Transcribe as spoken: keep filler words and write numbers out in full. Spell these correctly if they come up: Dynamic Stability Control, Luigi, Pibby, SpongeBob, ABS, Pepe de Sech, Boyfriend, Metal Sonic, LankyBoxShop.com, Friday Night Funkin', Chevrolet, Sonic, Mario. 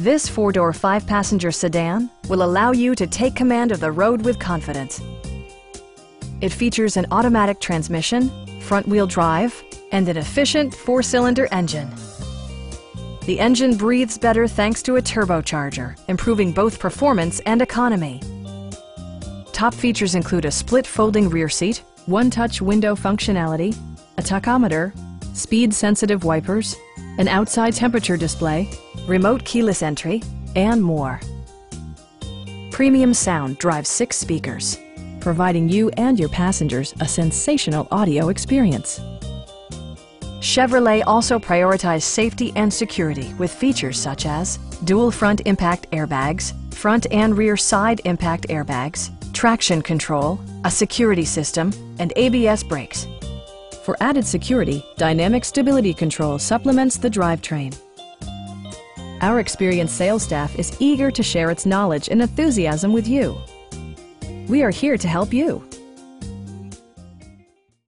This four-door, five-passenger sedan will allow you to take command of the road with confidence. It features an automatic transmission, front-wheel drive, and an efficient four-cylinder engine. The engine breathes better thanks to a turbocharger, improving both performance and economy. Top features include a split folding rear seat, one-touch window functionality, a tachometer, speed-sensitive wipers, an outside temperature display, remote keyless entry, and more. Premium sound drives six speakers, providing you and your passengers a sensational audio experience. Chevrolet also prioritized safety and security with features such as dual front impact airbags, front and rear side impact airbags, traction control, a security system, and A B S brakes. For added security, Dynamic Stability Control supplements the drivetrain. Our experienced sales staff is eager to share its knowledge and enthusiasm with you. We are here to help you.